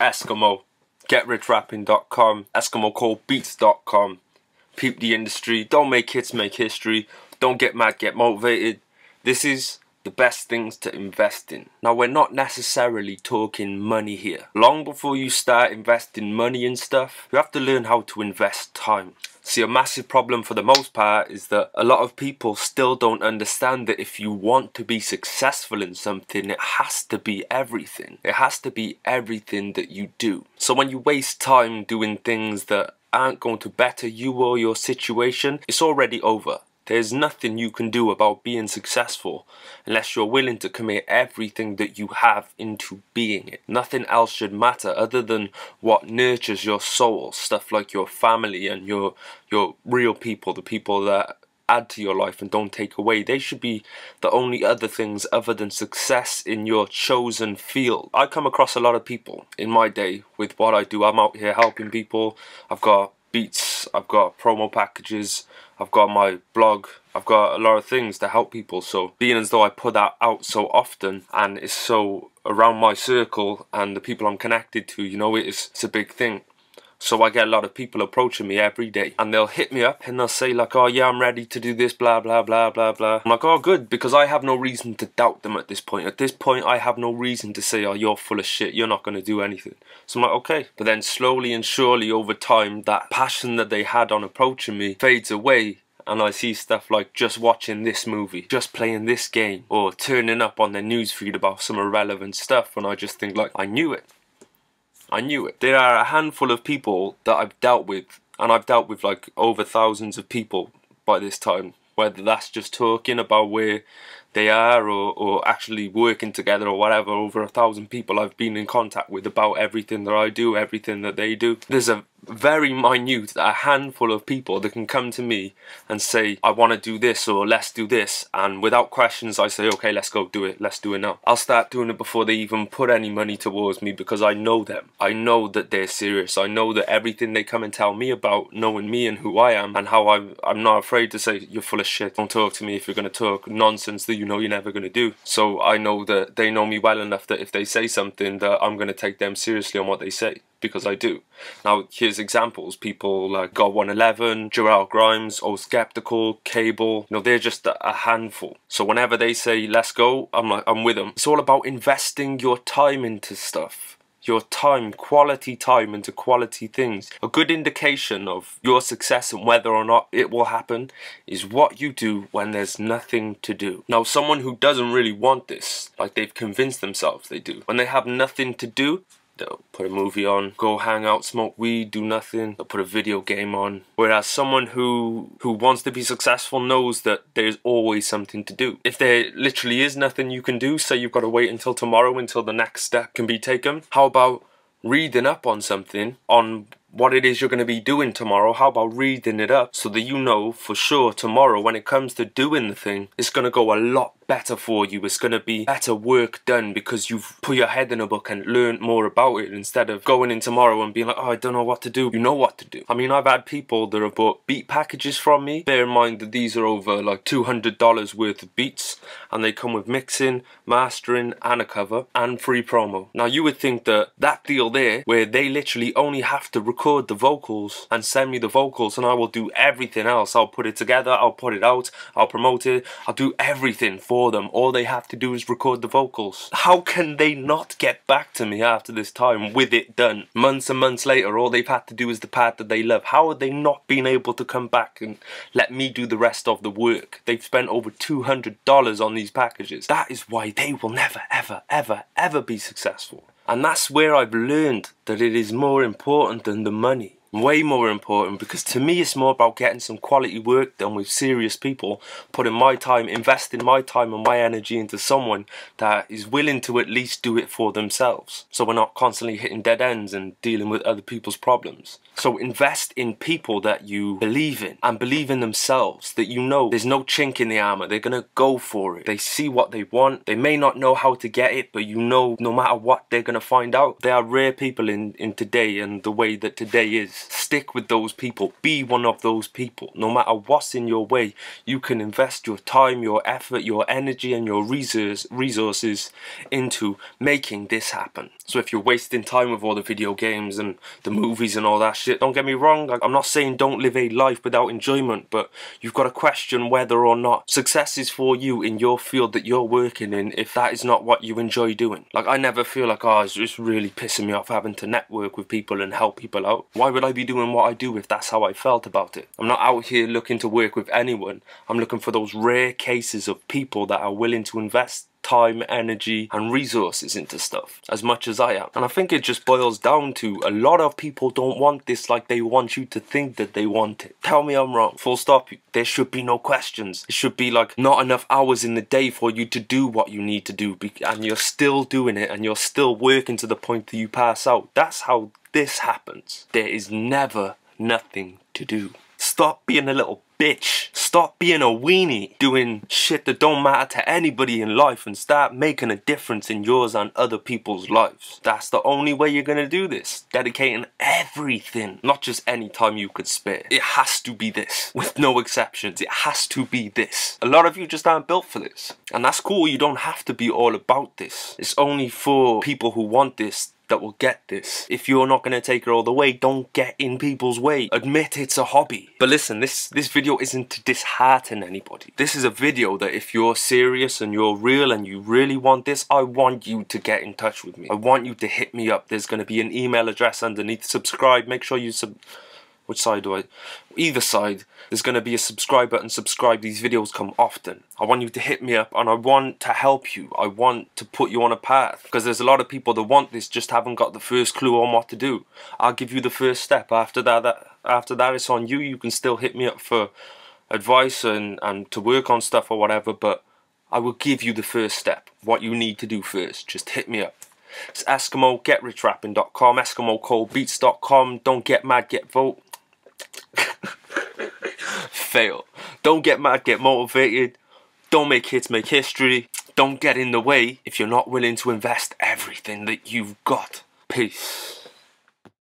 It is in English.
Eskimo, GetRichRapping.com, EskimoColdBeats.com. Peep the industry. Don't make hits, make history. Don't get mad, get motivated. This is the best things to invest in. Now, we're not necessarily talking money here. Long before you start investing money and stuff, you have to learn how to invest time. See, a massive problem for the most part is that a lot of people still don't understand that if you want to be successful in something, it has to be everything. It has to be everything that you do. So when you waste time doing things that aren't going to better you or your situation, it's already over. There's nothing you can do about being successful unless you're willing to commit everything that you have into being it. Nothing else should matter other than what nurtures your soul, stuff like your family and your real people, the people that add to your life and don't take away. They should be the only other things other than success in your chosen field. I come across a lot of people in my day with what I do. I'm out here helping people. I've got beats, I've got promo packages, I've got my blog, I've got a lot of things to help people. So being as though I put that out so often and it's so around my circle and the people I'm connected to, you know, it's a big thing. So I get a lot of people approaching me every day and they'll hit me up and they'll say like, oh yeah, I'm ready to do this, blah blah blah blah blah. I'm like, oh good, because I have no reason to doubt them at this point. At this point I have no reason to say, oh, you're full of shit, you're not going to do anything. So I'm like, okay. But then slowly and surely over time, that passion that they had on approaching me fades away. And I see stuff like just watching this movie, just playing this game, or turning up on their newsfeed about some irrelevant stuff. And I just think like, I knew it. I knew it. There are a handful of people that I've dealt with, and I've dealt with like over thousands of people by this time, whether that's just talking about where they are or actually working together or whatever. Over 1,000 people I've been in contact with about everything that I do, everything that they do. There's a very minute, a handful of people that can come to me and say, I want to do this, or let's do this, and without questions I say, okay, let's go do it, let's do it now. I'll start doing it before they even put any money towards me, because I know them. I know that they're serious. I know that everything they come and tell me about, knowing me and who I am and how I'm not afraid to say, you're full of shit, don't talk to me if you're going to talk nonsense that you know you're never going to do. So I know that they know me well enough that if they say something, that I'm going to take them seriously on what they say, because I do. Now, here's examples. People like God 111, Jarell Grimes, Old Skeptical, Cable. You know, they're just a handful. So whenever they say, let's go, I'm like, I'm with them. It's all about investing your time into stuff. Your time, quality into quality things. A good indication of your success and whether or not it will happen is what you do when there's nothing to do. Now, someone who doesn't really want this, like they've convinced themselves they do, when they have nothing to do, they'll put a movie on, go hang out, smoke weed, do nothing. They'll put a video game on. Whereas someone who wants to be successful knows that there's always something to do. If there literally is nothing you can do, say you've got to wait until tomorrow until the next step can be taken, how about reading up on something, on what it is you're going to be doing tomorrow? How about reading it up so that you know for sure tomorrow when it comes to doing the thing, it's going to go a lot better for you. It's going to be better work done because you've put your head in a book and learned more about it, instead of going in tomorrow and being like, oh, I don't know what to do. You know what to do. I mean, I've had people that have bought beat packages from me. Bear in mind that these are over like $200 worth of beats, and they come with mixing, mastering and a cover and free promo. Now, you would think that that deal there, where they literally only have to record the vocals and send me the vocals, and I will do everything else. I'll put it together, I'll put it out, I'll promote it, I'll do everything for them. All they have to do is record the vocals. How can they not get back to me after this time with it done? Months and months later, all they've had to do is the part that they love. How have they not been able to come back and let me do the rest of the work? They've spent over $200 on these packages. That is why they will never, ever, ever, ever be successful. And that's where I've learned that it is more important than the money. Way more important, because to me it's more about getting some quality work done with serious people, putting my time, investing my time and my energy into someone that is willing to at least do it for themselves. So we're not constantly hitting dead ends and dealing with other people's problems. So invest in people that you believe in, and believe in themselves, that you know there's no chink in the armor. They're gonna go for it. They see what they want. They may not know how to get it, but you know no matter what, they're gonna find out. They are rare people in today, and the way that today is. Stick with those people. Be one of those people. No matter what's in your way, you can invest your time, your effort, your energy and your resources into making this happen. So if you're wasting time with all the video games and the movies and all that shit, don't get me wrong, I'm not saying don't live a life without enjoyment, but you've got to question whether or not success is for you in your field that you're working in if that is not what you enjoy doing. Like, I never feel like, oh, it's just really pissing me off having to network with people and help people out. Why would I be doing what I do if that's how I felt about it? I'm not out here looking to work with anyone. I'm looking for those rare cases of people that are willing to invest time, energy and resources into stuff as much as I am. And I think it just boils down to a lot of people don't want this like they want you to think that they want it. Tell me I'm wrong. Full stop. There should be no questions. It should be like not enough hours in the day for you to do what you need to do, and you're still doing it and you're still working to the point that you pass out. That's how this happens. There is never nothing to do. Stop being a little bitch. Stop being a weenie, doing shit that don't matter to anybody in life, and start making a difference in yours and other people's lives. That's the only way you're gonna do this. Dedicating everything, not just any time you could spare. It has to be this, with no exceptions. It has to be this. A lot of you just aren't built for this, and that's cool. You don't have to be all about this. It's only for people who want this that will get this. If you're not gonna take it all the way, don't get in people's way. Admit it's a hobby. But listen, this video isn't to dishearten anybody. This is a video that if you're serious and you're real and you really want this, I want you to get in touch with me. I want you to hit me up. There's gonna be an email address underneath. Subscribe, make sure you which side do I? Either side, there's going to be a subscribe button. Subscribe, these videos come often. I want you to hit me up and I want to help you. I want to put you on a path, because there's a lot of people that want this, just haven't got the first clue on what to do. I'll give you the first step. After that it's on you. You can still hit me up for advice and to work on stuff or whatever, but I will give you the first step, what you need to do first. Just hit me up. It's Eskimo, getrichrapping.com, EskimoColdBeats.com. Don't get mad, get vote. Fail. Don't get mad, get motivated. Don't make hits, make history. Don't get in the way if you're not willing to invest everything that you've got. Peace.